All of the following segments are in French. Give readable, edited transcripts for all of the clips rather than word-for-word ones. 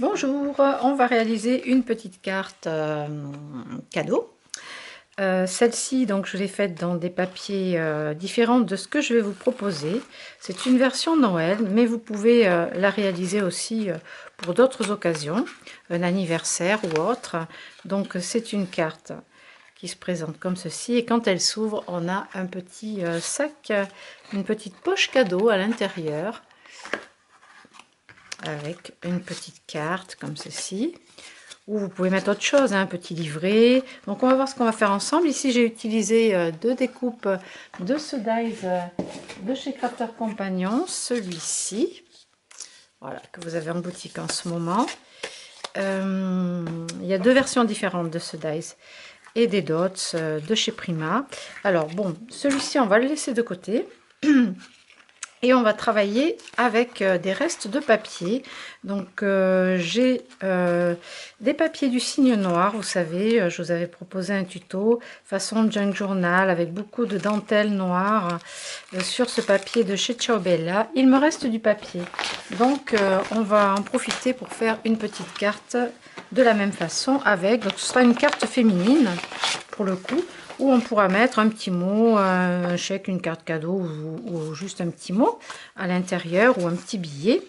Bonjour, on va réaliser une petite carte cadeau. Celle-ci, donc, je l'ai faite dans des papiers différents de ce que je vais vous proposer. C'est une version Noël, mais vous pouvez la réaliser aussi pour d'autres occasions, un anniversaire ou autre. Donc, c'est une carte qui se présente comme ceci. Et quand elle s'ouvre, on a un petit sac, une petite poche cadeau à l'intérieur, avec une petite carte comme ceci, ou vous pouvez mettre autre chose, un petit livret. Donc on va voir ce qu'on va faire ensemble. Ici j'ai utilisé deux découpes de ce dies de chez Crafter Companion, celui-ci, voilà, que vous avez en boutique en ce moment. Il y a deux versions différentes de ce dies et des dots de chez Prima. Alors bon, celui-ci on va le laisser de côté. Et on va travailler avec des restes de papier. Donc j'ai des papiers du cygne noir, vous savez, je vous avais proposé un tuto façon junk journal avec beaucoup de dentelles noires sur ce papier de chez Ciao Bella. Il me reste du papier, donc on va en profiter pour faire une petite carte de la même façon avec, donc ce sera une carte féminine pour le coup, où on pourra mettre un petit mot, un chèque, une carte cadeau ou juste un petit mot à l'intérieur ou un petit billet.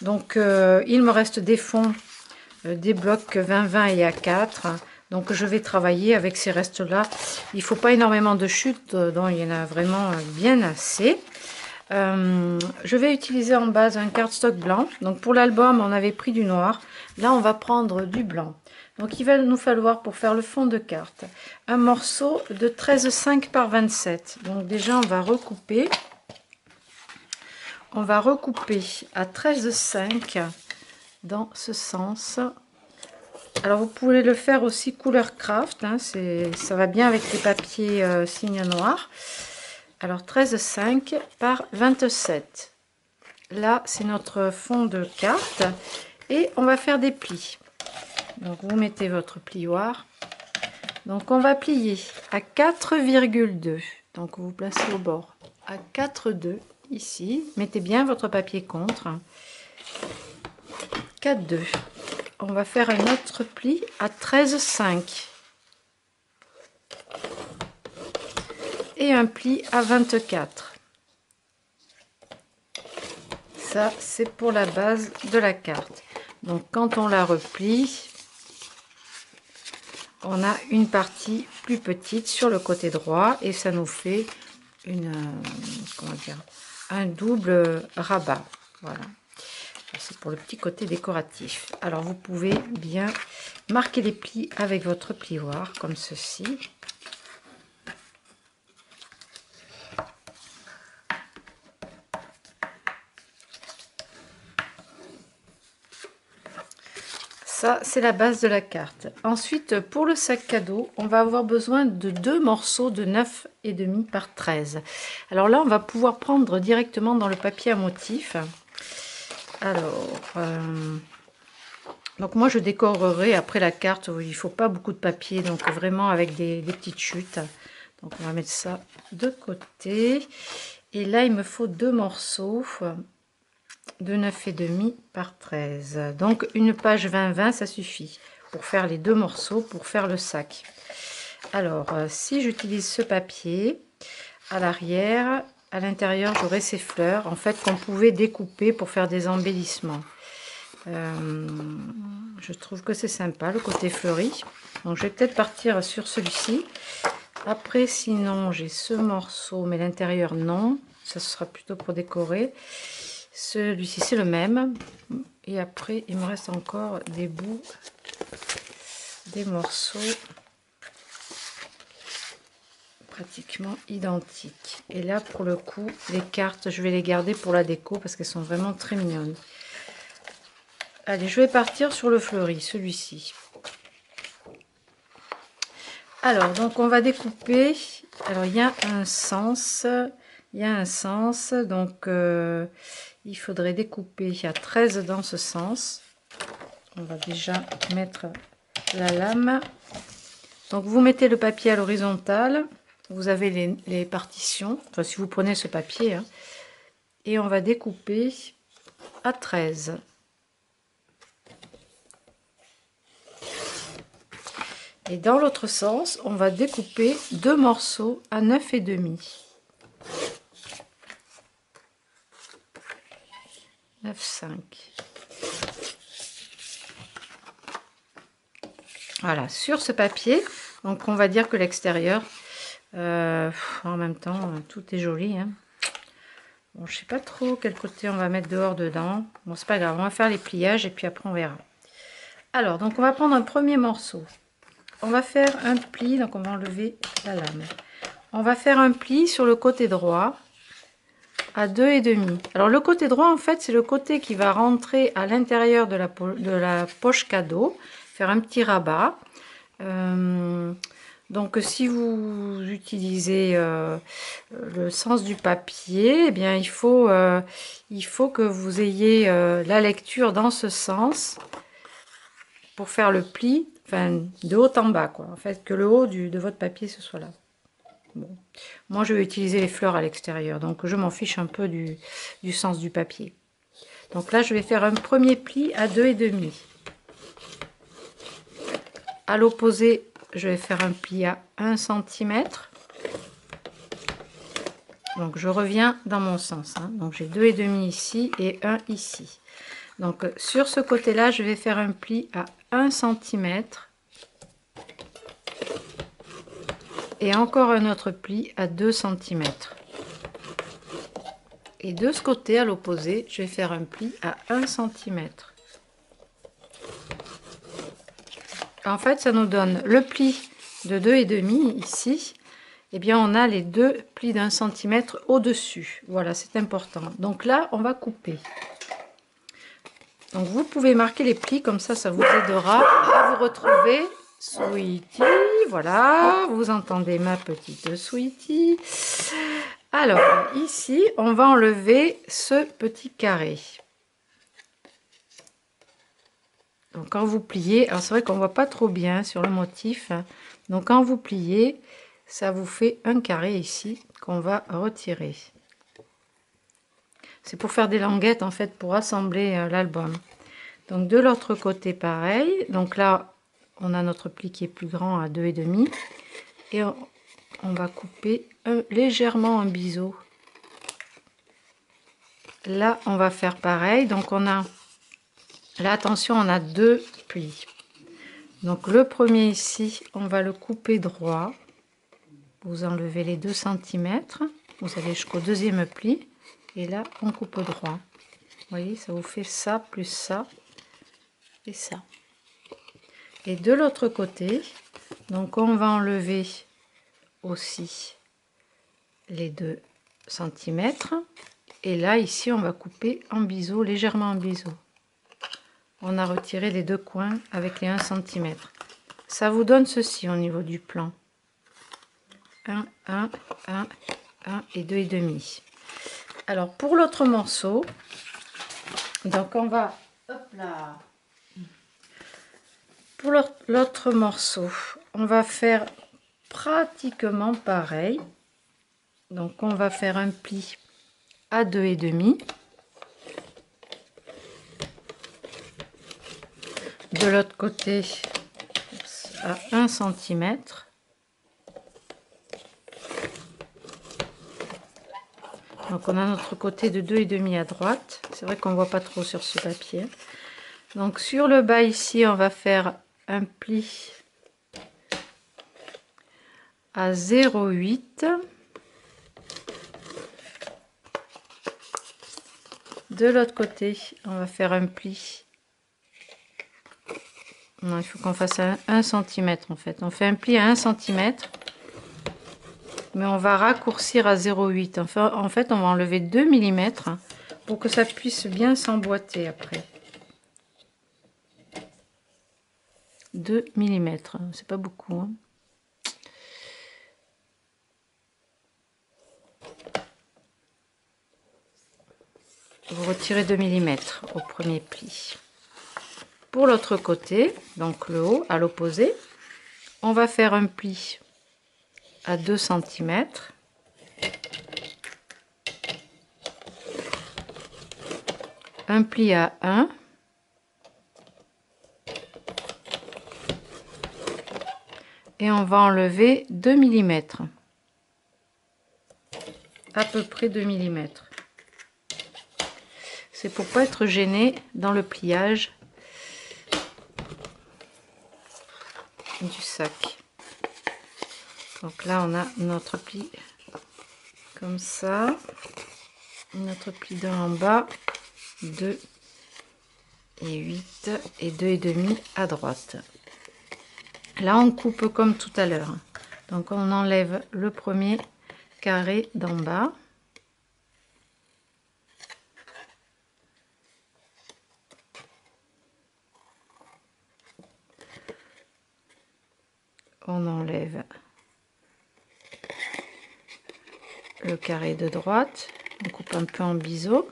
Donc il me reste des fonds, des blocs 20-20 et A4. Donc je vais travailler avec ces restes-là. Il ne faut pas énormément de chutes, donc il y en a vraiment bien assez. Je vais utiliser en base un cardstock blanc. Donc pour l'album, on avait pris du noir. Là, on va prendre du blanc. Donc il va nous falloir, pour faire le fond de carte, un morceau de 13,5 par 27. Donc déjà, on va recouper. On va recouper à 13,5 dans ce sens. Alors vous pouvez le faire aussi couleur craft, hein, ça va bien avec les papiers cygne noir. Alors 13,5 par 27. Là, c'est notre fond de carte. Et on va faire des plis. Donc vous mettez votre plioir. Donc on va plier à 4,2. Donc vous placez au bord à 4,2 ici. Mettez bien votre papier contre. 4,2. On va faire un autre pli à 13,5. Et un pli à 24. Ça, c'est pour la base de la carte. Donc quand on la replie, on a une partie plus petite sur le côté droit et ça nous fait une, comment dire, un double rabat. Voilà, c'est pour le petit côté décoratif. Alors vous pouvez bien marquer les plis avec votre plioir comme ceci. Ça, c'est la base de la carte. Ensuite, pour le sac cadeau, on va avoir besoin de deux morceaux de 9,5 par 13. Alors là, on va pouvoir prendre directement dans le papier à motif. Alors, donc moi, je décorerai après la carte. Il ne faut pas beaucoup de papier, donc vraiment avec des petites chutes. Donc, on va mettre ça de côté. Et là, il me faut deux morceaux de 9,5 par 13. Donc une page 20-20, ça suffit pour faire les deux morceaux, pour faire le sac. Alors si j'utilise ce papier, à l'arrière, à l'intérieur, j'aurai ces fleurs, en fait, qu'on pouvait découper pour faire des embellissements. Je trouve que c'est sympa, le côté fleuri. Donc je vais peut-être partir sur celui-ci. Après, sinon, j'ai ce morceau, mais l'intérieur, non. Ça sera plutôt pour décorer. Celui-ci, c'est le même. Et après, il me reste encore des bouts, des morceaux pratiquement identiques. Et là, pour le coup, les cartes, je vais les garder pour la déco parce qu'elles sont vraiment très mignonnes. Allez, je vais partir sur le fleuri, celui-ci. Alors, donc, on va découper. Alors, il y a un sens. Il y a un sens, donc il faudrait découper à 13 dans ce sens. On va déjà mettre la lame. Donc vous mettez le papier à l'horizontale, vous avez les partitions, enfin si vous prenez ce papier, hein, et on va découper à 13. Et dans l'autre sens, on va découper deux morceaux à 9,5. 9,5. Voilà, sur ce papier. Donc on va dire que l'extérieur, en même temps, tout est joli. Hein. Bon, je ne sais pas trop quel côté on va mettre dehors dedans. Bon, c'est pas grave, on va faire les pliages et puis après on verra. Alors, donc on va prendre un premier morceau. On va faire un pli, donc on va enlever la lame. On va faire un pli sur le côté droit à 2,5. Alors le côté droit, en fait, c'est le côté qui va rentrer à l'intérieur de la poche cadeau, faire un petit rabat. Donc si vous utilisez le sens du papier, eh bien il faut que vous ayez la lecture dans ce sens pour faire le pli. Enfin, de haut en bas, quoi. En fait, que le haut de votre papier, ce soit là. Bon. Moi, je vais utiliser les fleurs à l'extérieur, donc je m'en fiche un peu du sens du papier. Donc là, je vais faire un premier pli à 2,5. À l'opposé, je vais faire un pli à 1 cm. Donc, je reviens dans mon sens. Hein. Donc, j'ai 2,5 ici et 1 ici. Donc, sur ce côté-là, je vais faire un pli à 1 cm et encore un autre pli à 2 cm. Et de ce côté, à l'opposé, je vais faire un pli à 1 cm. En fait, ça nous donne le pli de 2,5 ici. Eh bien, on a les deux plis d'un centimètre au-dessus. Voilà, c'est important. Donc là, on va couper. Donc vous pouvez marquer les plis, comme ça, ça vous aidera à vous retrouver. Sweetie, voilà, vous entendez ma petite Sweetie. Alors, ici, on va enlever ce petit carré. Donc quand vous pliez, alors c'est vrai qu'on ne voit pas trop bien sur le motif. Hein. Donc quand vous pliez, ça vous fait un carré ici qu'on va retirer. C'est pour faire des languettes, en fait, pour assembler l'album. Donc, de l'autre côté, pareil. Donc là, on a notre pli qui est plus grand à 2,5. Et on va couper légèrement un biseau. Là, on va faire pareil. Donc, on a... Là, attention, on a deux plis. Donc, le premier ici, on va le couper droit. Vous enlevez les 2 cm. Vous allez jusqu'au deuxième pli. Et là, on coupe droit. Vous voyez, ça vous fait ça, plus ça, et ça. Et de l'autre côté, donc on va enlever aussi les 2 cm. Et là, ici, on va couper en biseau, légèrement en biseau. On a retiré les deux coins avec les 1 cm. Ça vous donne ceci au niveau du plan. 1, 1, 1, 1 et 2,5. Alors pour l'autre morceau, donc on va, hop là, pour l'autre morceau, on va faire pratiquement pareil. Donc on va faire un pli à 2,5. De l'autre côté à 1 cm. Donc on a notre côté de 2,5 à droite. C'est vrai qu'on ne voit pas trop sur ce papier. Donc sur le bas ici, on va faire un pli à 0,8. De l'autre côté, on va faire un pli. Non, il faut qu'on fasse 1 cm en fait. On fait un pli à 1 cm. Mais on va raccourcir à 0,8. Enfin, en fait, on va enlever 2 mm pour que ça puisse bien s'emboîter après. 2 mm, c'est pas beaucoup. Hein. Vous retirez 2 mm au premier pli. Pour l'autre côté, donc le haut, à l'opposé, on va faire un pli à 2 cm un pli à 1 et on va enlever 2 mm, à peu près 2 mm. C'est pour pas être gêné dans le pliage du sac. Donc là on a notre pli comme ça, notre pli d'en en bas, 2 et 8 et 2 et demi à droite. Là on coupe comme tout à l'heure, donc on enlève le premier carré d'en bas. On enlève le carré de droite, on coupe un peu en biseau,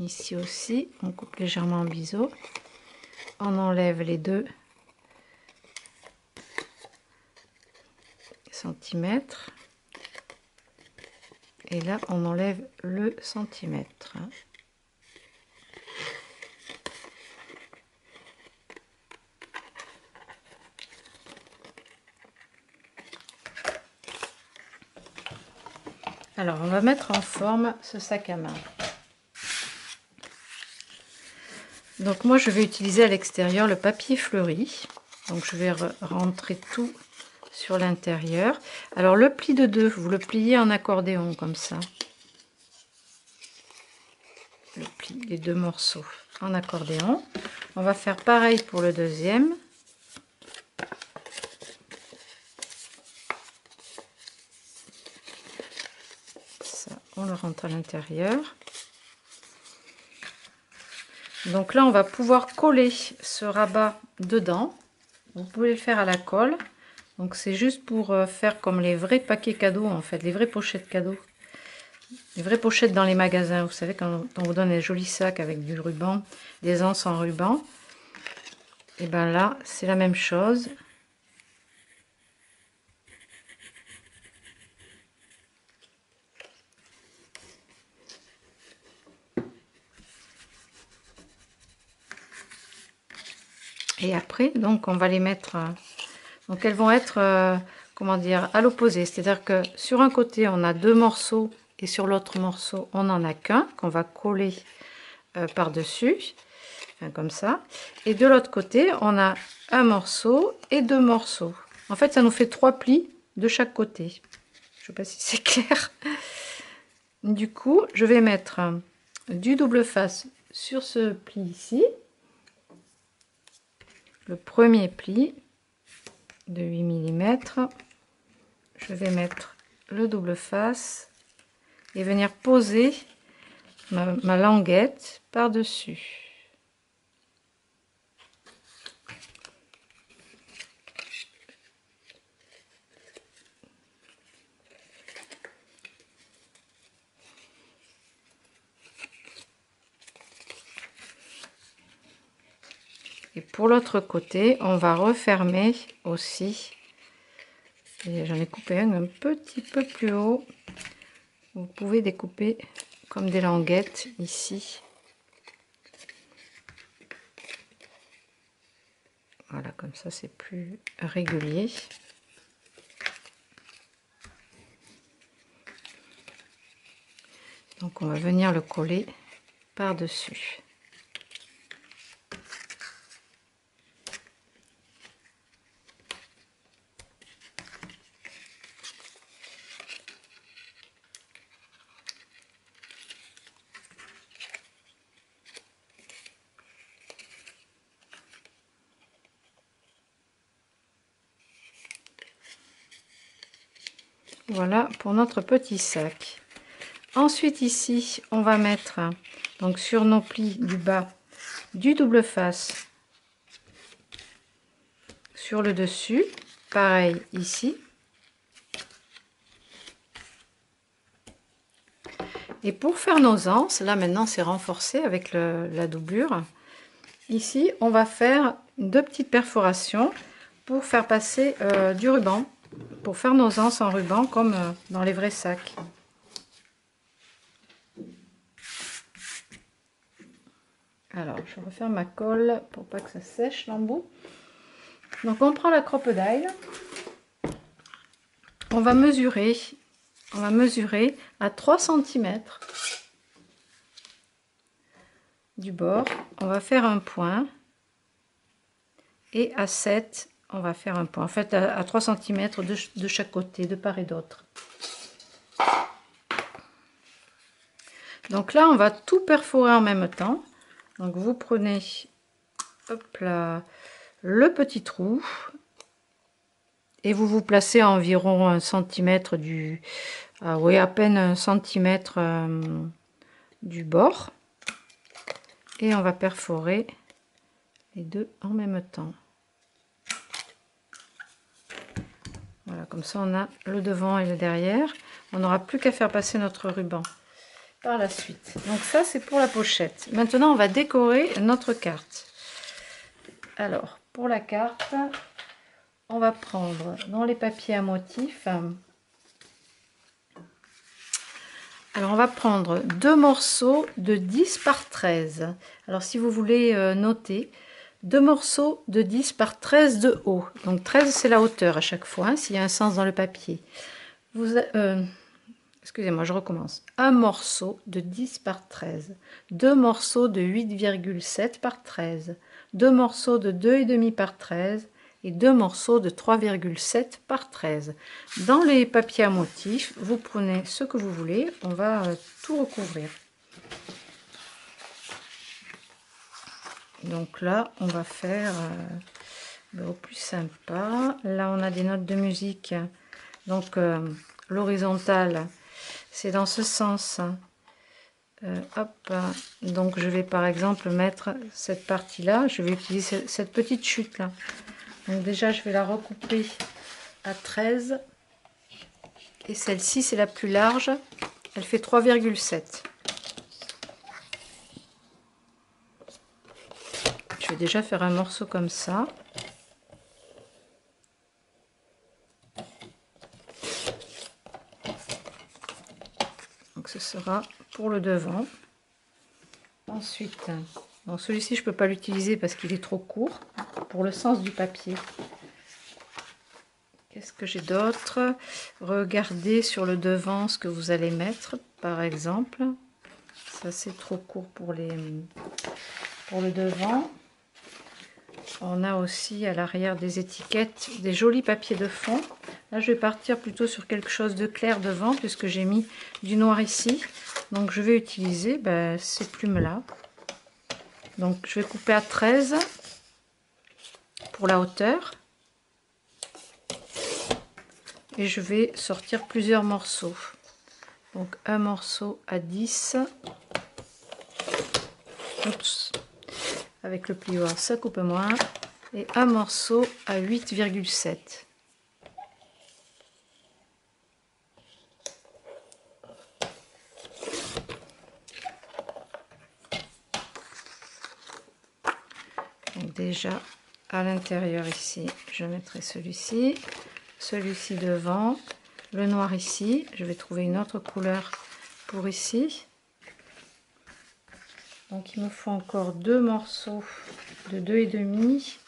ici aussi on coupe légèrement en biseau, on enlève les 2 cm et là on enlève le centimètre. Alors, on va mettre en forme ce sac à main. Donc moi, je vais utiliser à l'extérieur le papier fleuri. Donc je vais rentrer tout sur l'intérieur. Alors le pli de 2, vous le pliez en accordéon comme ça. Le pli, les 2 morceaux en accordéon. On va faire pareil pour le deuxième. On le rentre à l'intérieur. Donc là, on va pouvoir coller ce rabat dedans. Vous pouvez le faire à la colle. Donc c'est juste pour faire comme les vrais paquets cadeaux, en fait, les vraies pochettes cadeaux. Les vraies pochettes dans les magasins. Vous savez, quand on vous donne un joli sac avec du ruban, des anses en ruban. Et bien là, c'est la même chose. Et après, donc, on va les mettre, donc elles vont être, comment dire, à l'opposé. C'est-à-dire que sur un côté, on a 2 morceaux et sur l'autre morceau, on n'en a qu'un qu'on va coller par-dessus, enfin, comme ça. Et de l'autre côté, on a un morceau et 2 morceaux. En fait, ça nous fait 3 plis de chaque côté. Je ne sais pas si c'est clair. Du coup, je vais mettre du double face sur ce pli ici. Le premier pli de 8 mm, je vais mettre le double face et venir poser ma languette par-dessus. Et pour l'autre côté, on va refermer aussi. J'en ai coupé un petit peu plus haut. Vous pouvez découper comme des languettes ici. Voilà, comme ça c'est plus régulier. Donc on va venir le coller par-dessus. Voilà pour notre petit sac. Ensuite ici, on va mettre donc sur nos plis du bas du double face sur le dessus, pareil ici. Et pour faire nos anses, là maintenant c'est renforcé avec la doublure. Ici, on va faire 2 petites perforations pour faire passer du ruban. Pour faire nos anses en ruban comme dans les vrais sacs. Alors je referme ma colle pour pas que ça sèche l'embout. Donc on prend la crope d'ail on va mesurer à 3 cm du bord, on va faire un point, et à 7 on va faire un point, en fait à 3 cm de chaque côté, de part et d'autre. Donc là on va tout perforer en même temps, donc vous prenez, hop là, le petit trou et vous vous placez à environ 1 centimètre du, ah oui, à peine 1 centimètre du bord, et on va perforer les deux en même temps. Voilà, comme ça on a le devant et le derrière, on n'aura plus qu'à faire passer notre ruban par la suite. Donc ça c'est pour la pochette. Maintenant on va décorer notre carte. Alors pour la carte, on va prendre dans les papiers à motifs, alors on va prendre 2 morceaux de 10 par 13. Alors si vous voulez noter, 2 morceaux de 10 par 13 de haut, donc 13 c'est la hauteur à chaque fois, hein, s'il y a un sens dans le papier. Vous excusez-moi, je recommence. 1 morceau de 10 par 13, 2 morceaux de 8,7 par 13, 2 morceaux de 2,5 par 13 et 2 morceaux de 3,7 par 13. Dans les papiers à motifs, vous prenez ce que vous voulez, on va tout recouvrir. Donc là, on va faire au plus sympa. Là, on a des notes de musique. Donc l'horizontale, c'est dans ce sens. Hop, donc je vais par exemple mettre cette partie là, je vais utiliser cette petite chute là. Donc déjà je vais la recouper à 13 et celle-ci c'est la plus large, elle fait 3,7. Je vais déjà faire un morceau comme ça. Donc ce sera pour le devant. Ensuite, bon, celui-ci je peux pas l'utiliser parce qu'il est trop court pour le sens du papier. Qu'est-ce que j'ai d'autre? Regardez sur le devant ce que vous allez mettre, par exemple. Ça c'est trop court pour les, pour le devant. On a aussi à l'arrière des étiquettes des jolis papiers de fond. Là, je vais partir plutôt sur quelque chose de clair devant puisque j'ai mis du noir ici. Donc, je vais utiliser ces plumes-là. Donc, je vais couper à 13 pour la hauteur. Et je vais sortir plusieurs morceaux. Donc, un morceau à 10. Oups. Avec le plioir, ça coupe moins. Et un morceau à 8,7. Déjà à l'intérieur ici, je mettrai celui-ci, celui-ci devant, le noir ici, je vais trouver une autre couleur pour ici. Donc il me faut encore 2 morceaux de 2,5.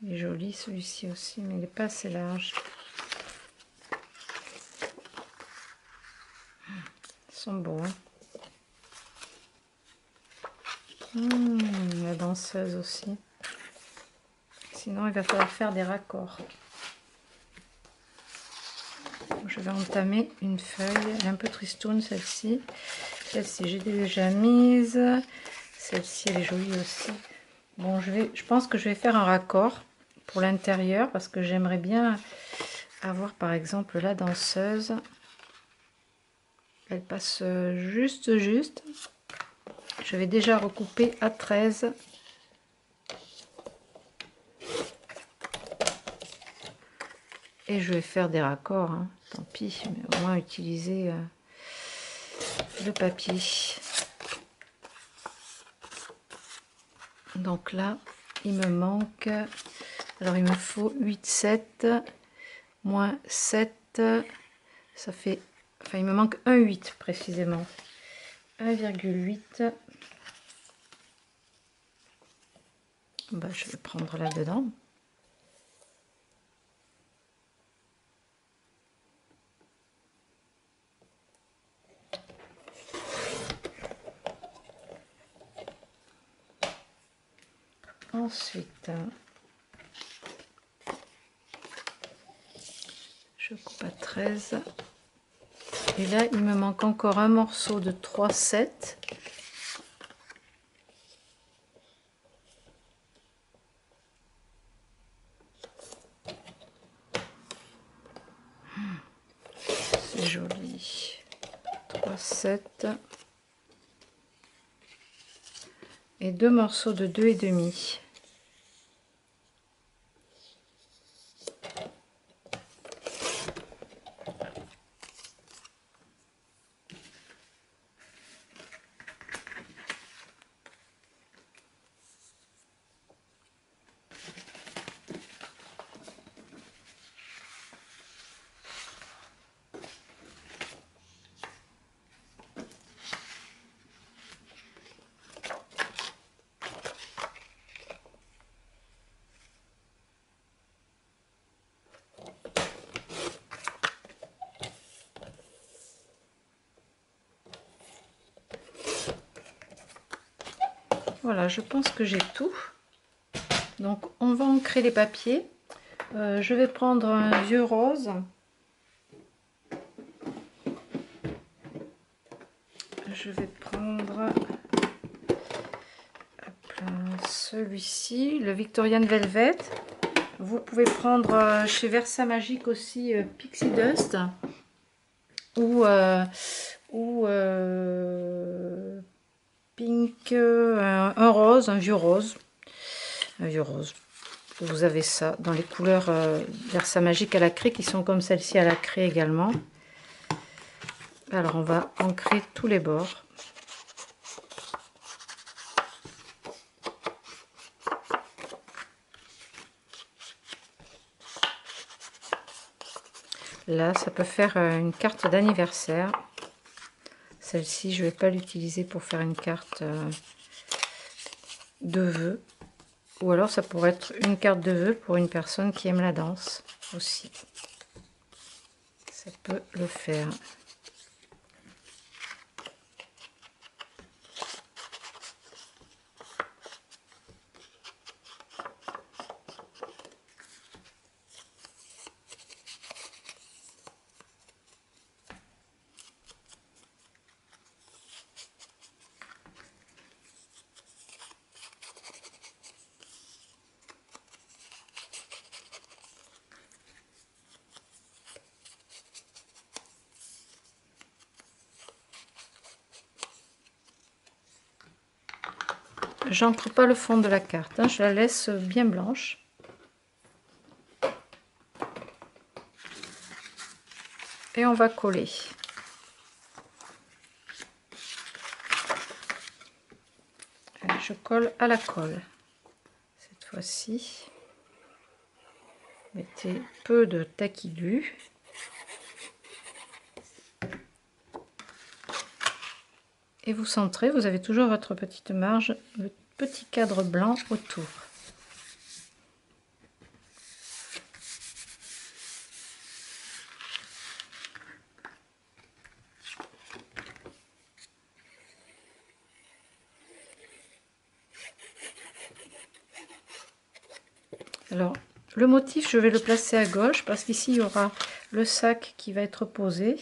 Il est joli celui-ci aussi, mais il n'est pas assez large. Ils sont beaux, hein. La danseuse aussi. Sinon, il va falloir faire des raccords. Donc, je vais entamer une feuille. Elle est un peu tristoune celle-ci. Celle-ci, j'ai déjà mise. Celle-ci, elle est jolie aussi. Bon, je pense que je vais faire un raccord pour l'intérieur parce que j'aimerais bien avoir par exemple la danseuse, elle passe juste. Je vais déjà recouper à 13 et je vais faire des raccords, hein. Tant pis, mais au moins utiliser le papier. Donc là il me manque, alors il me faut 8,7 moins 7, ça fait Enfin, il me manque 1,8 précisément. 1,8. Bah, je vais prendre là-dedans. Ensuite, je coupe à 13. Et là, il me manque encore un morceau de 3,7. C'est joli. 3,7. Et deux morceaux de 2,5. Voilà, je pense que j'ai tout. Donc, on va ancrer les papiers. Je vais prendre un vieux rose. Je vais prendre celui-ci, le Victorian Velvet. Vous pouvez prendre chez Versa Magique aussi Pixie Dust ou pink, un rose, un vieux rose. Vous avez ça dans les couleurs Versa Magique à la craie qui sont comme celle-ci à la craie également. Alors on va ancrer tous les bords. Là, ça peut faire une carte d'anniversaire. Celle-ci, je ne vais pas l'utiliser pour faire une carte de vœux. Ou alors, ça pourrait être une carte de vœux pour une personne qui aime la danse aussi. Ça peut le faire. J'ancre pas le fond de la carte, hein, je la laisse bien blanche. Et on va coller. Allez, je colle à la colle. Cette fois-ci, mettez peu de taquilu. Et vous centrez, vous avez toujours votre petite marge, le petit cadre blanc autour. Alors, le motif, je vais le placer à gauche parce qu'ici, il y aura le sac qui va être posé.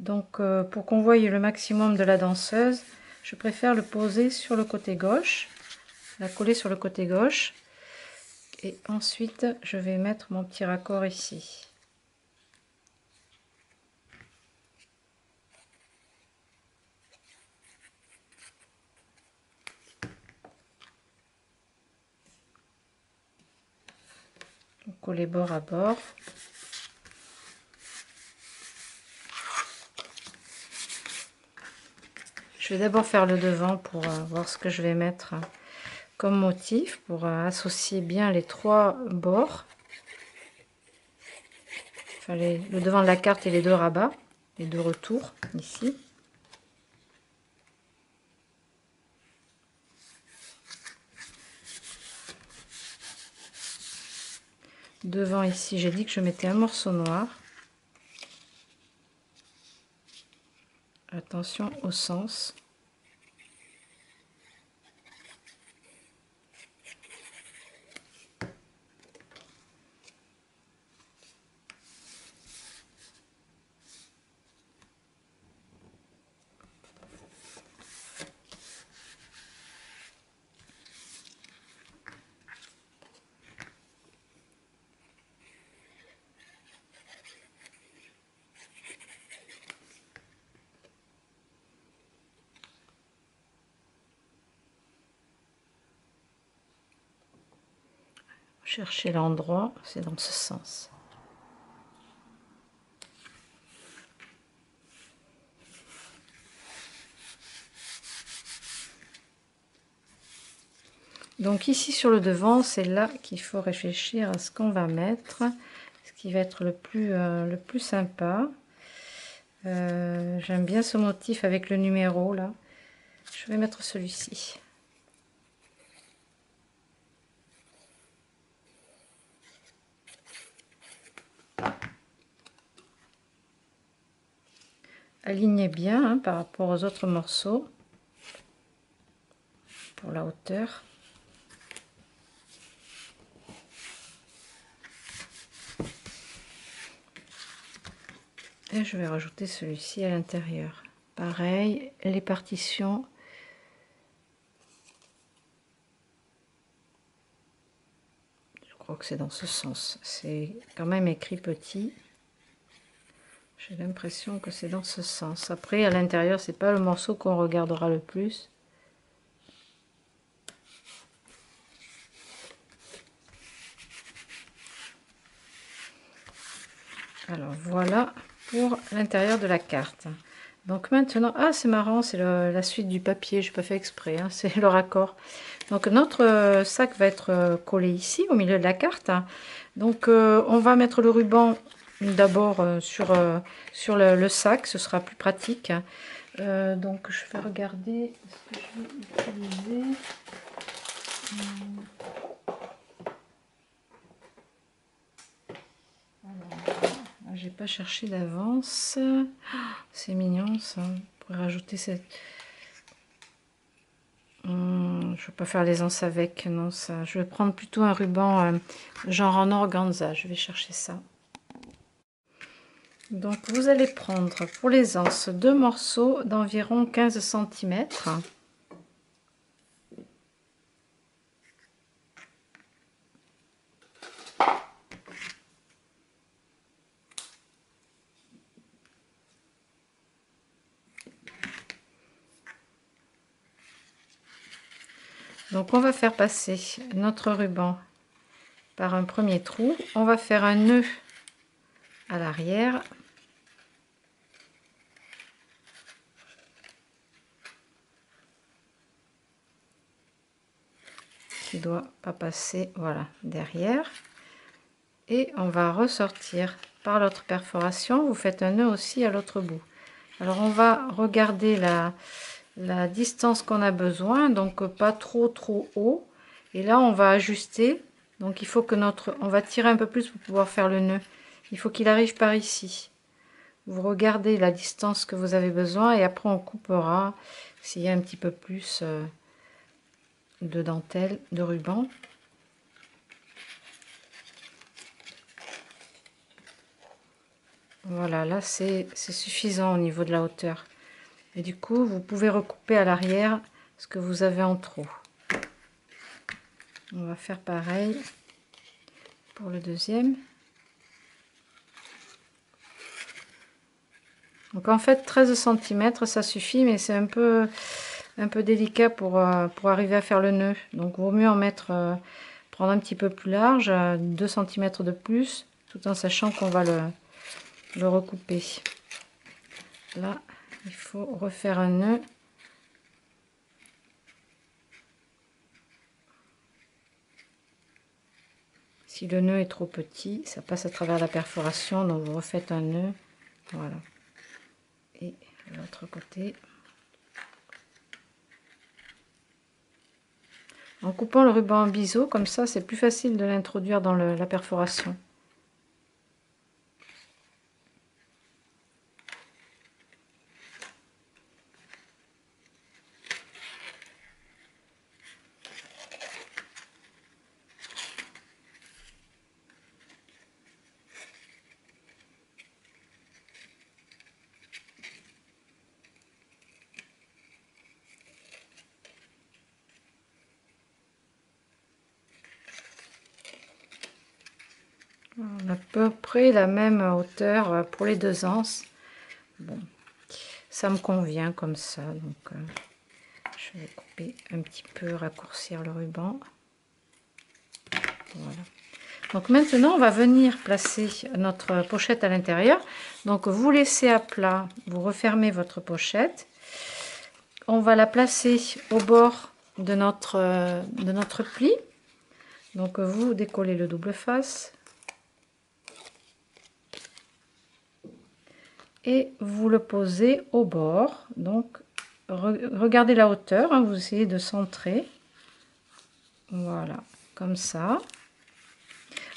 Donc, pour qu'on voie le maximum de la danseuse, je préfère le poser sur le côté gauche, la coller sur le côté gauche. Et ensuite, je vais mettre mon petit raccord ici. On colle les bords à bord. Je vais d'abord faire le devant pour voir ce que je vais mettre comme motif pour associer bien les trois bords. Enfin, le devant de la carte et les deux rabats. les deux retours ici. Devant ici, j'ai dit que je mettais un morceau noir. Attention au sens. Cherchez l'endroit, c'est dans ce sens. Donc ici sur le devant, c'est là qu'il faut réfléchir à ce qu'on va mettre, ce qui va être le plus sympa. J'aime bien ce motif avec le numéro là. Je vais mettre celui-ci. Alignez bien hein, par rapport aux autres morceaux pour la hauteur. Et je vais rajouter celui-ci à l'intérieur. Pareil, les partitions. Je crois que c'est dans ce sens. C'est quand même écrit petit. J'ai l'impression que c'est dans ce sens. Après, à l'intérieur, c'est pas le morceau qu'on regardera le plus. Alors voilà pour l'intérieur de la carte. Donc maintenant, ah c'est marrant, c'est la suite du papier. Je n'ai pas fait exprès, hein, c'est le raccord. Donc notre sac va être collé ici, au milieu de la carte. Donc on va mettre le ruban. D'abord sur le sac, ce sera plus pratique. Donc je vais regarder ce que je vais utiliser. J'ai pas cherché d'avance. C'est mignon ça. On pourrait rajouter cette. Je vais pas faire les anses avec, non ça. Je vais prendre plutôt un ruban genre en organza. Je vais chercher ça. Donc vous allez prendre pour les anses deux morceaux d'environ 15 cm. Donc on va faire passer notre ruban par un premier trou. On va faire un nœud à l'arrière. Doit pas passer, voilà, derrière, et on va ressortir par l'autre perforation. Vous faites un nœud aussi à l'autre bout. Alors on va regarder la distance qu'on a besoin, donc pas trop haut, et là on va ajuster. Donc il faut que on va tirer un peu plus pour pouvoir faire le nœud. Il faut qu'il arrive par ici. Vous regardez la distance que vous avez besoin et après on coupera s'il y a un petit peu plus de dentelle, de ruban. Voilà, là c'est suffisant au niveau de la hauteur. Et du coup, vous pouvez recouper à l'arrière ce que vous avez en trop. On va faire pareil pour le deuxième. Donc en fait, 13 cm, ça suffit, mais c'est un peu délicat pour arriver à faire le nœud. Donc vaut mieux en mettre, prendre un petit peu plus large, 2 cm de plus, tout en sachant qu'on va le recouper. Là, il faut refaire un nœud. Si le nœud est trop petit, ça passe à travers la perforation, donc vous refaites un nœud. Voilà. l'autre côté. En coupant le ruban en biseau, comme ça c'est plus facile de l'introduire dans la perforation. On a à peu près la même hauteur pour les deux anses. Bon, ça me convient comme ça. Donc, je vais couper un petit peu, raccourcir le ruban. Voilà. Donc maintenant, on va venir placer notre pochette à l'intérieur. Donc vous laissez à plat, vous refermez votre pochette. On va la placer au bord de notre pli. Donc vous décollez le double face. Et vous le posez au bord, donc regardez la hauteur, hein, vous essayez de centrer, voilà, comme ça.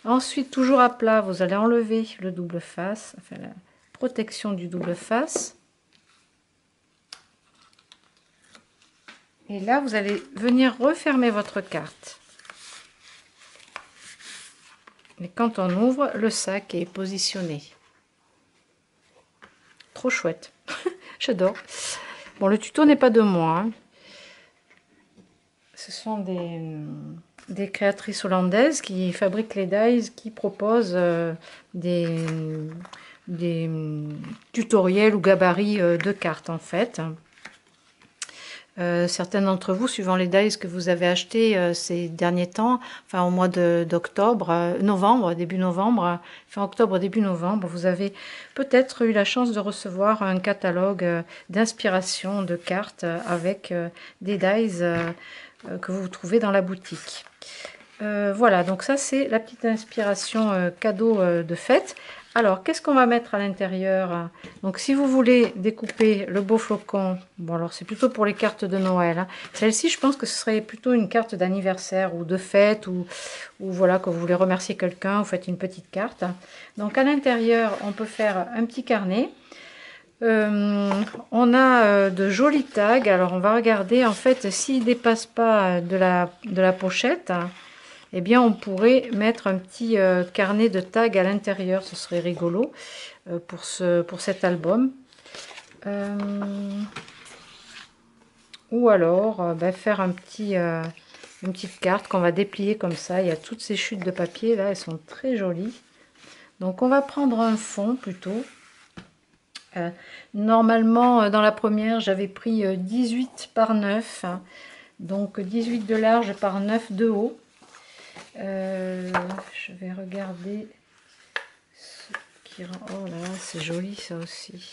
Ensuite, toujours à plat, vous allez enlever le double face, enfin la protection du double face. Et là, vous allez venir refermer votre carte. Et quand on ouvre, le sac est positionné. Trop chouette, j'adore. Bon, le tuto n'est pas de moi, hein. Ce sont des créatrices hollandaises qui fabriquent les dies, qui proposent des tutoriels ou gabarits de cartes en fait. Certains d'entre vous, suivant les dies que vous avez achetés ces derniers temps, enfin au mois d'octobre, novembre, début novembre, fin octobre, début novembre, vous avez peut-être eu la chance de recevoir un catalogue d'inspiration de cartes avec des dies que vous trouvez dans la boutique. Voilà, donc ça c'est la petite inspiration cadeau de fête. Alors, qu'est-ce qu'on va mettre à l'intérieur? Donc, si vous voulez découper le beau flocon, bon, alors c'est plutôt pour les cartes de Noël. Hein. Celle-ci, je pense que ce serait plutôt une carte d'anniversaire ou de fête, ou voilà, quand vous voulez remercier quelqu'un, vous faites une petite carte. Donc, à l'intérieur, on peut faire un petit carnet. On a de jolis tags. Alors, on va regarder, en fait, s'ils ne dépassent pas de la pochette. Eh bien, on pourrait mettre un petit carnet de tags à l'intérieur. Ce serait rigolo pour cet album. Ou alors, ben, faire une petite carte qu'on va déplier comme ça. Il y a toutes ces chutes de papier, là, elles sont très jolies. Donc, on va prendre un fond plutôt. Normalement, dans la première, j'avais pris 18 par 9. Hein, donc, 18 de large par 9 de haut. Je vais regarder ce qui rend... Oh là là, c'est joli ça aussi.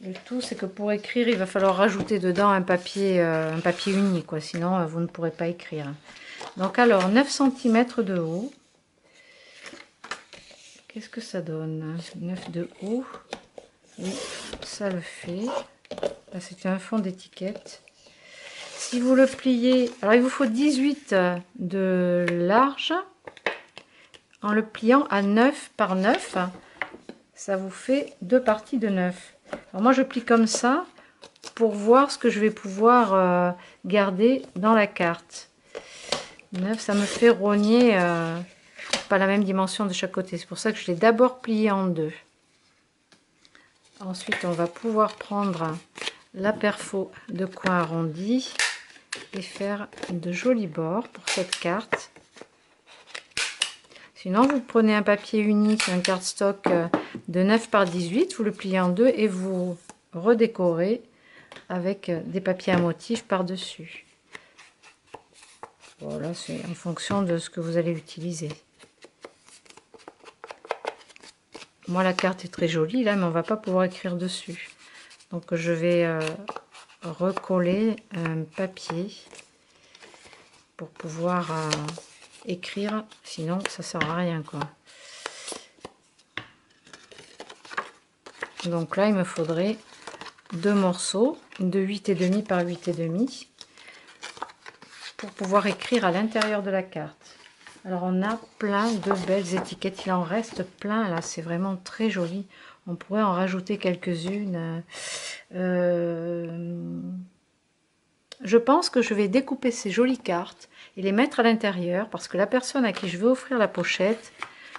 Le tout, c'est que pour écrire, il va falloir rajouter dedans un papier uni, quoi. Sinon, vous ne pourrez pas écrire. Donc alors, 9 cm de haut. Qu'est-ce que ça donne? 9 de haut. Oui, ça le fait. Là, c'était un fond d'étiquette. Si vous le pliez, alors il vous faut 18 de large, en le pliant à 9 par 9, ça vous fait deux parties de 9. Alors moi je plie comme ça pour voir ce que je vais pouvoir garder dans la carte. 9, ça me fait rogner pas la même dimension de chaque côté, c'est pour ça que je l'ai d'abord plié en deux. Ensuite on va pouvoir prendre la perfo de coin arrondi et faire de jolis bords pour cette carte. Sinon vous prenez un papier uni, un cardstock de 9 par 18, vous le pliez en deux et vous redécorez avec des papiers à motifs par dessus. Voilà, c'est en fonction de ce que vous allez utiliser. Moi la carte est très jolie là, mais on va pas pouvoir écrire dessus. Donc je vais recoller un papier pour pouvoir écrire, sinon ça sert à rien quoi. Donc là, il me faudrait deux morceaux de 8,5 par 8,5 pour pouvoir écrire à l'intérieur de la carte. Alors on a plein de belles étiquettes, il en reste plein là, c'est vraiment très joli. On pourrait en rajouter quelques-unes. Je pense que je vais découper ces jolies cartes et les mettre à l'intérieur, parce que la personne à qui je veux offrir la pochette,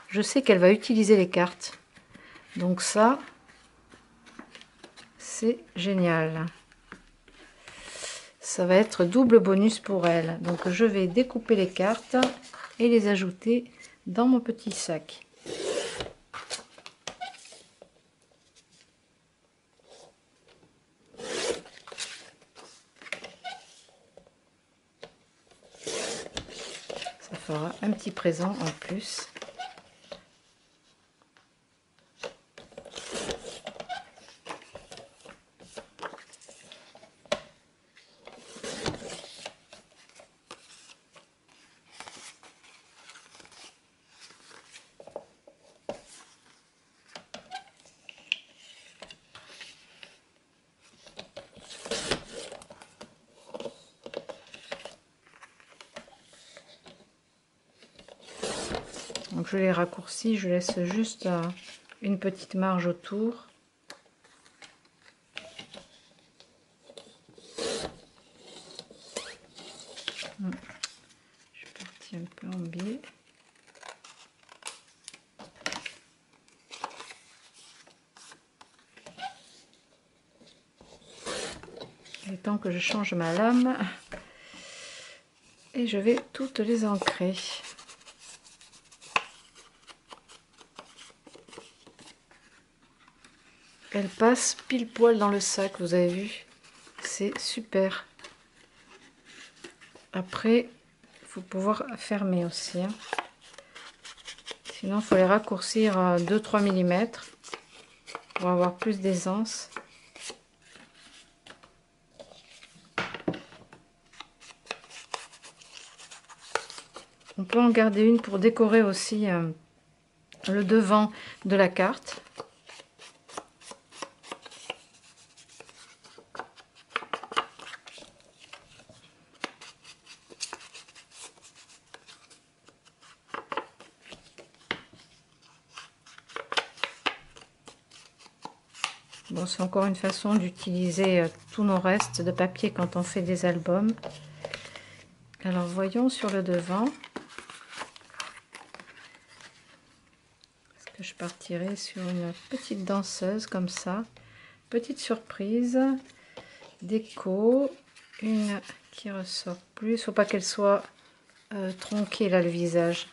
je sais qu'elle va utiliser les cartes. Donc ça, c'est génial. Ça va être double bonus pour elle. Donc je vais découper les cartes et les ajouter dans mon petit sac. Ça fera un petit présent en plus. Donc je les raccourcis, je laisse juste une petite marge autour. Je suis partie un peu en biais. Il est temps que je change ma lame et je vais toutes les ancrer. Elle passe pile poil dans le sac, vous avez vu, c'est super. Après, il faut pouvoir fermer aussi, hein. Sinon il faut les raccourcir à 2-3 mm pour avoir plus d'aisance. On peut en garder une pour décorer aussi le devant de la carte. Bon, c'est encore une façon d'utiliser tous nos restes de papier quand on fait des albums. Alors voyons sur le devant. Est-ce que je partirai sur une petite danseuse comme ça? Petite surprise. Déco. Une qui ressort plus. Il ne faut pas qu'elle soit tronquée là, le visage.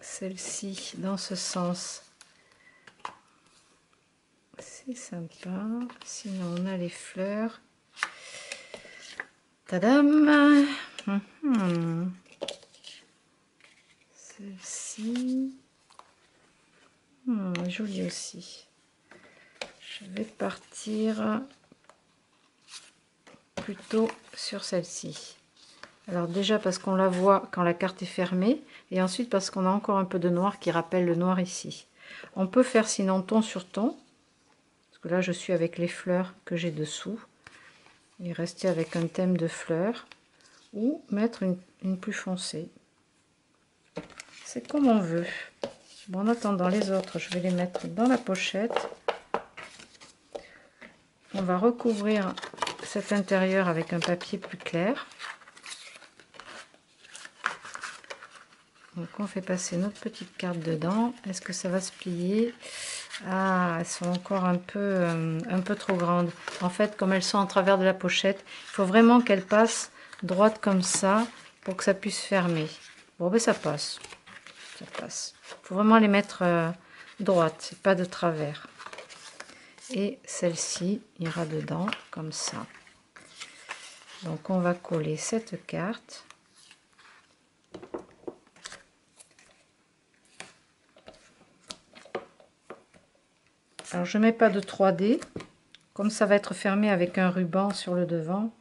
Celle-ci dans ce sens. C'est sympa. Sinon on a les fleurs. Tadam! Celle-ci. Jolie aussi. Je vais partir plutôt sur celle-ci. Alors déjà parce qu'on la voit quand la carte est fermée, et ensuite parce qu'on a encore un peu de noir qui rappelle le noir ici. On peut faire sinon ton sur ton. Là je suis avec les fleurs que j'ai dessous et rester avec un thème de fleurs, ou mettre une plus foncée, c'est comme on veut. Bon, en attendant les autres, je vais les mettre dans la pochette. On va recouvrir cet intérieur avec un papier plus clair. Donc on fait passer notre petite carte dedans. Est-ce que ça va se plier? Ah, elles sont encore un peu trop grandes. En fait, comme elles sont en travers de la pochette, il faut vraiment qu'elles passent droite comme ça pour que ça puisse fermer. Bon, ben ça passe. Ça passe. Il faut vraiment les mettre droites, et pas de travers. Et celle-ci ira dedans comme ça. Donc on va coller cette carte. Alors je ne mets pas de 3D, comme ça va être fermé avec un ruban sur le devant,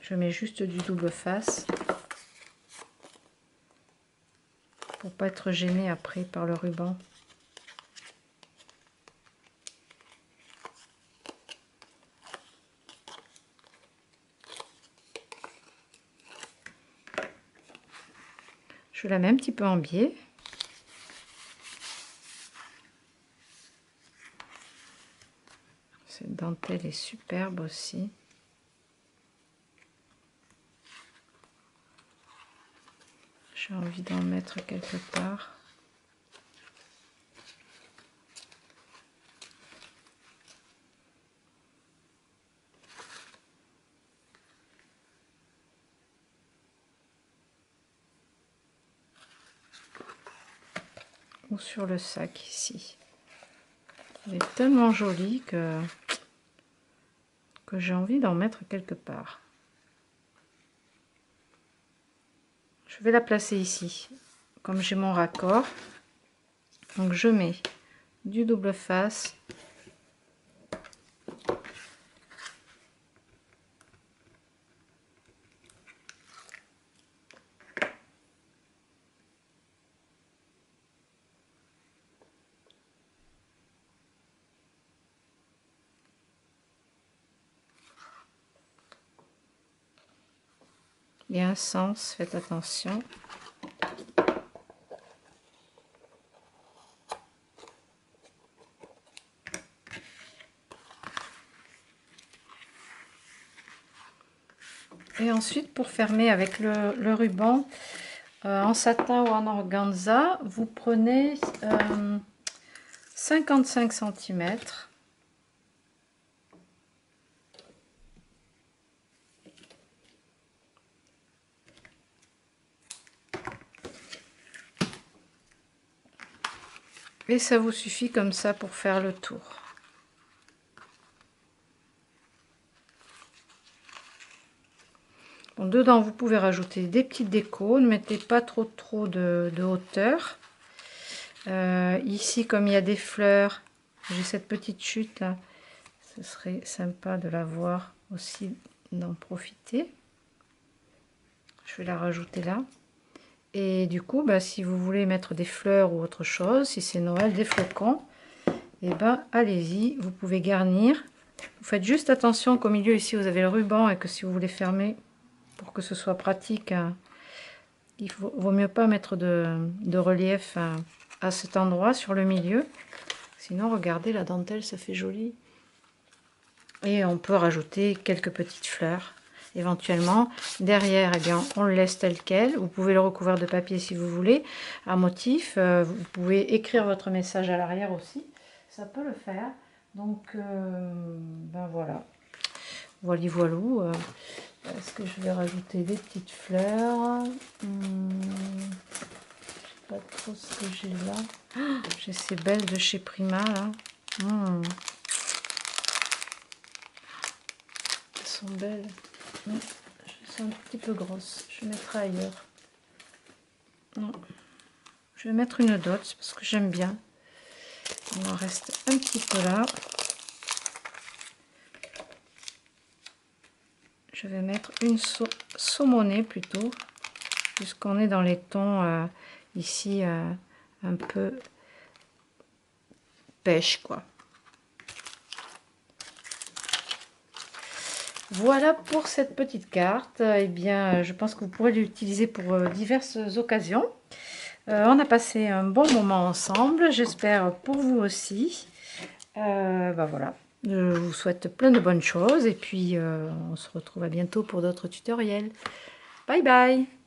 je mets juste du double face pour pas être gênée après par le ruban. Je la mets un petit peu en biais. Cette dentelle est superbe aussi. J'ai envie d'en mettre quelque part. Ou sur le sac ici. Elle est tellement jolie que j'ai envie d'en mettre quelque part. Je vais la placer ici, comme j'ai mon raccord. Donc je mets du double face. Il y a un sens, faites attention. Et ensuite, pour fermer avec le ruban en satin ou en organza, vous prenez 55 cm. Et ça vous suffit comme ça pour faire le tour. Bon, dedans, vous pouvez rajouter des petites décos. Ne mettez pas trop de hauteur. Ici, comme il y a des fleurs, j'ai cette petite chute là. Ce serait sympa de la voir aussi, d'en profiter. Je vais la rajouter là. Et du coup, si vous voulez mettre des fleurs ou autre chose, si c'est Noël, des flocons, et allez-y, vous pouvez garnir. Vous faites juste attention qu'au milieu ici vous avez le ruban et que si vous voulez fermer pour que ce soit pratique, il vaut mieux pas mettre de relief à cet endroit sur le milieu. Sinon, regardez, la dentelle se fait jolie. Et on peut rajouter quelques petites fleurs. Éventuellement derrière, on le laisse tel quel. Vous pouvez le recouvrir de papier si vous voulez, un motif. Vous pouvez écrire votre message à l'arrière aussi, ça peut le faire. Donc voilà, voilou. Est-ce que je vais rajouter des petites fleurs? Je sais pas trop ce que j'ai là. J'ai ces belles de chez Prima là. Elles sont belles. Je suis un petit peu grosse, je vais mettre ailleurs. Non, je vais mettre une dot parce que j'aime bien. On en reste un petit peu là. Je vais mettre une saumonée plutôt, puisqu'on est dans les tons ici un peu pêche quoi. Voilà pour cette petite carte. Eh bien, je pense que vous pourrez l'utiliser pour diverses occasions. On a passé un bon moment ensemble. J'espère pour vous aussi. Voilà. Je vous souhaite plein de bonnes choses. Et puis, on se retrouve à bientôt pour d'autres tutoriels. Bye bye!